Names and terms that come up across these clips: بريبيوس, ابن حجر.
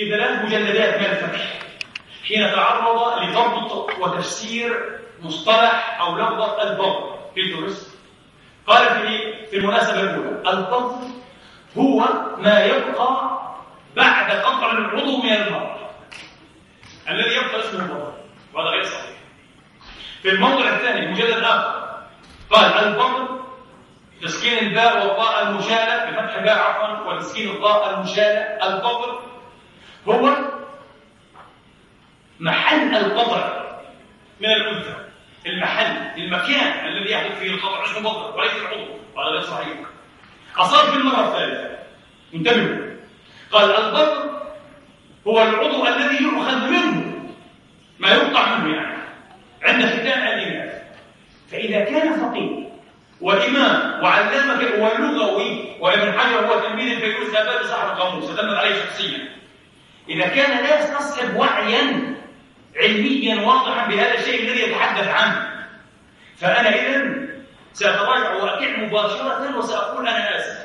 في ثلاث مجلدات من الفتح حين تعرض لضبط وتفسير مصطلح أو لفظة الضبط في الدرس. قال في المناسبة الأولى: الضبط هو ما يبقى بعد قطع العضو من المرض. الذي يبقى اسمه الضبط، وهذا غير صحيح. في الموضع الثاني مجلد آخر قال: الضبط تسكين الباء والضاء المشالة بفتح الباء عفوا وتسكين الضاء المشالة. الضبط هو محل القطع من الأنثى، المحل، المكان الذي يحدث فيه القطع اسمه الضبط وليس العضو، وهذا غير صحيح. أصاب في المرة الثالثة، انتبهوا، قال: الضبط هو العضو الذي يؤخذ منه ما يقطع منه، يعني عند ختان الإناث. فإذا كان فقيه وإمام وعلامة ولغوي، وابن حجر هو تلميذ الفيروس لابد صاحب القاموس تدمر عليه شخصيا، إذا كان لا يستصحب وعيا علميا واضحا بهذا الشيء الذي يتحدث عنه، فأنا إذن سأتراجع وأقع مباشرة وسأقول: أنا آسف،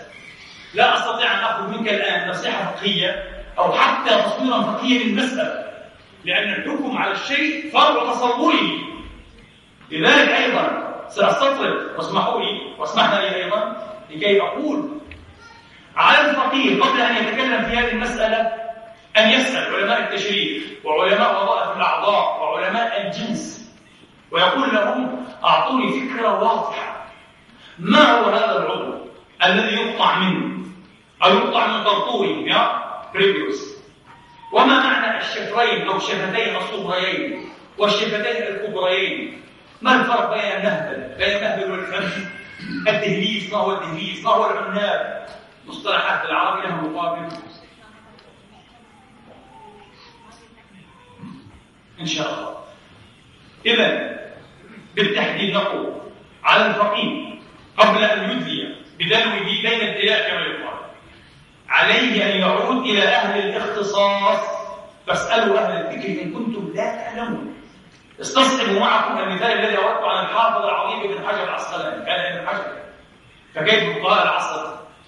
لا أستطيع أن أخذ منك الآن نصيحة فقهية أو حتى تصويرا فقهيا للمسألة، لأن الحكم على الشيء فرع تصوري. لذلك أيضا سأستطرد، واسمحوا لي واسمحنا لي أيضا لكي أقول: على الفقيه قبل أن يتكلم في هذه المسألة أن يسأل علماء التشريع وعلماء وظائف الأعضاء وعلماء الجنس، ويقول لهم: أعطوني فكرة واضحة، ما هو هذا العضو الذي يقطع منه أو يقطع من قرطوره يا بريبيوس؟ وما معنى الشفرين أو الشفتين الصغريين والشفتين الكبريين؟ ما الفرق بين النهبل والحنف؟ التهليس، ما هو التهليس؟ ما هو العناب؟ مصطلحات العربية لها مقابل إن شاء الله. إذا بالتحديد نقول: على الفقيه قبل أن يدلي بدلوه بين الدلاء كما يقال، عليه أن يعود إلى أهل الاختصاص، فاسألوا أهل الذكر إن كنتم لا تعلمون. استصحبوا معكم المثال الذي أردته عن الحافظ العظيم ابن حجر العسقلاني، كان ابن حجر فكيف فقهاء العصر؟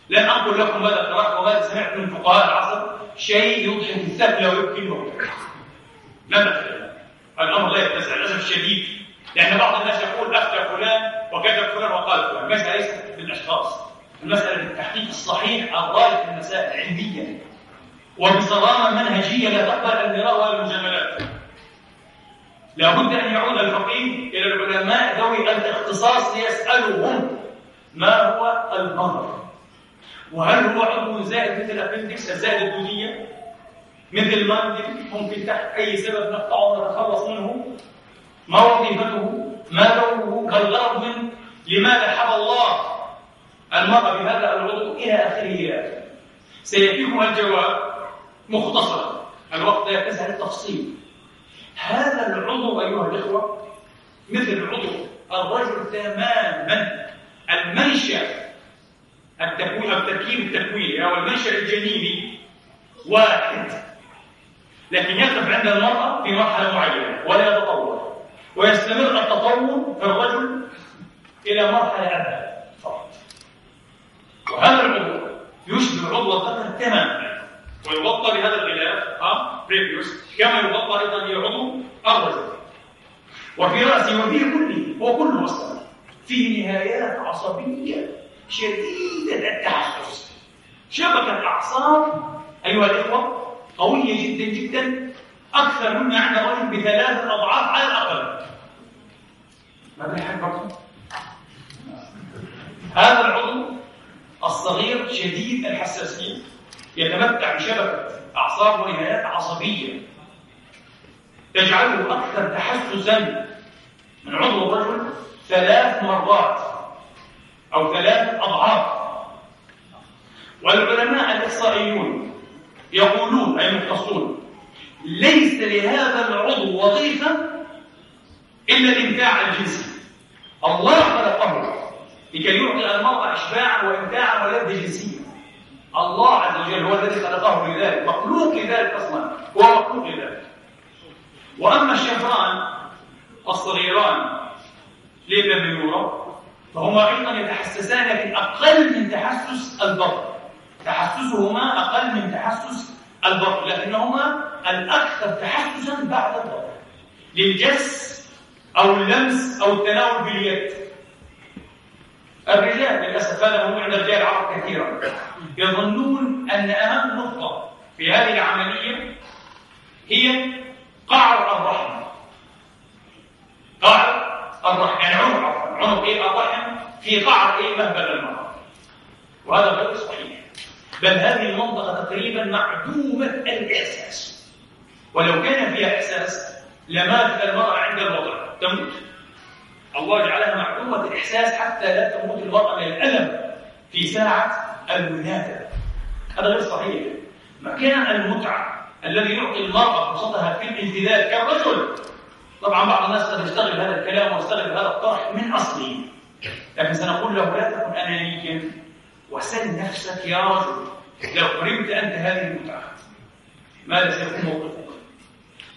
لن أقول لكم ماذا قرأت وماذا سمعت من فقهاء العصر، شيء يضحك الثقل ويبكي الموت. لا تفعل، الأمر لا يتسع للأسف الشديد، لأن بعض الناس يقول: أفتى فلان وكتب فلان وقال فلان. المسألة ليست بالأشخاص، المسألة بالتحقيق الصحيح عن غاية المسائل علميا وبصرامة منهجية لا تقبل المراء ولا المجاملات. لابد أن يعود الفقيه إلى العلماء ذوي الاختصاص ليسألوهم: ما هو البنر؟ وهل هو عضو زائد مثل الأبندكس الزائد الدودية؟ مثل ما ممكن تحت أي سبب نقطعه ونتخلص منه؟ ما وظيفته؟ ما دوره؟ كالغرض منه؟ لماذا حب الله المرأة بهذا العضو؟ إلى آخره. سيأتيكم الجواب مختصرا، الوقت لا يتسع للتفصيل. هذا العضو أيها الإخوة مثل عضو الرجل تماما. المنشأ التكويني أو المنشأ الجنيني واحد، لكن يقف عند المرأة في مرحلة معينة ولا يتطور، ويستمر التطور في الرجل إلى مرحلة أبعد فقط. وهذا العضو يشبه عضو الذكر تماما، ويغطى بهذا الغلاف بريبيوس كما يغطى أيضا بعضو الرجل، وفي رأسه وفيه كله، هو كله أصلا فيه نهايات عصبية شديدة التحسس، شبكة الأعصاب أيها الإخوة قوية جدا جدا، أكثر مما عند رجل بثلاثة أضعاف على الأقل. ما بالحال برضه؟ هذا العضو الصغير شديد الحساسية، يتمتع بشبكة أعصاب ونهايات عصبية تجعله أكثر تحسسا من عضو الرجل 3 مرات أو 3 أضعاف. والعلماء الإحصائيون يقولون، أي المختصون، ليس لهذا العضو وظيفة إلا الإمتاع الجنسي. الله خلقه لكي يعطي المرأة إشباعا وإمتاعا ولذة جنسية. الله عز وجل هو الذي خلقه لذلك، مخلوق لذلك أصلا، هو مخلوق لذلك. وأما الشفران الصغيران للبيورة فهما أيضا يتحسسان، لكن أقل من تحسس البطن، تحسسهما أقل من تحسس البر، لكنهما الأكثر تحفزاً بعد البر للجس أو اللمس أو التناول باليد. الرجال للأسف هذا هو عند الرجال عرض كثيراً، يظنون أن أهم نقطة في هذه العملية هي قعر الرحم. قعر الرحم يعني عنق الرحم في قعر مهبل المرأة، وهذا غير صحيح، بل هذه المنطقة تقريبا معدومة الإحساس، ولو كان فيها إحساس لماتت المرأة عند الوضع تموت. الله جعلها معدومة الإحساس حتى لا تموت المرأة من الألم في ساعة الولادة، هذا غير صحيح. مكان المتعة الذي يعطي المرأة فرصتها في الامتداد كالرجل، طبعا بعض الناس قد يستغرب هذا الكلام ويستغرب هذا الطرح من أصله، لكن سنقول له لا تكن أنانيا وسل نفسك يا رجل، لو قرمت أنت هذه المتعة ماذا سيكون موقفك؟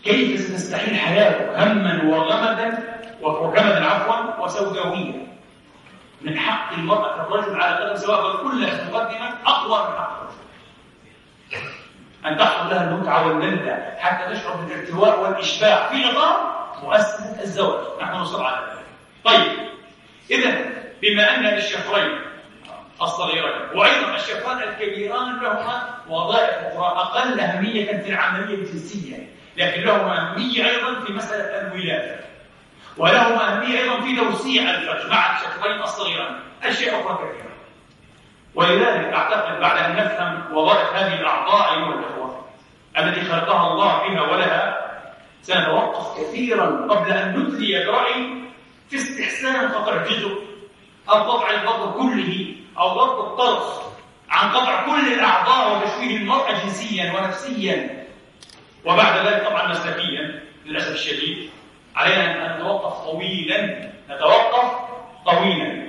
كيف ستستحيل حياتك هماً وغمداً عفواً وسوداوية؟ من حق المرأة كالرجل على قدم سواء، وكلها مقدمة أقوى من حق الرجل أن تحصل لها المتعة واللذة حتى تشعر بالارتواء والإشباع في إطار مؤسسة الزواج. نحن نصر على ذلك. طيب، إذا بما أن الشفرين الصغيران وأيضاً الشفران الكبيران لهما وظائف أخرى أقل أهمية في العملية الجنسية، لكن لهما أهمية أيضاً في مسألة الولادة، ولهما أهمية أيضاً في توسيع الفرج مع الشفرين الصغيران، أشياء أخرى كثيرة. ولذلك أعتقد بعد أن نفهم وظائف هذه الأعضاء أيها الأخوة التي خلقها الله بها ولها، سنتوقف كثيراً قبل أن نثري برأي في استحسان قطع جزء أو قطع البطن كله أو ضبط الطرف عن قطع كل الأعضاء وتشويه المرأة جنسياً ونفسياً، وبعد ذلك طبعاً مسلكياً. للأسف الشديد علينا أن نتوقف طويلاً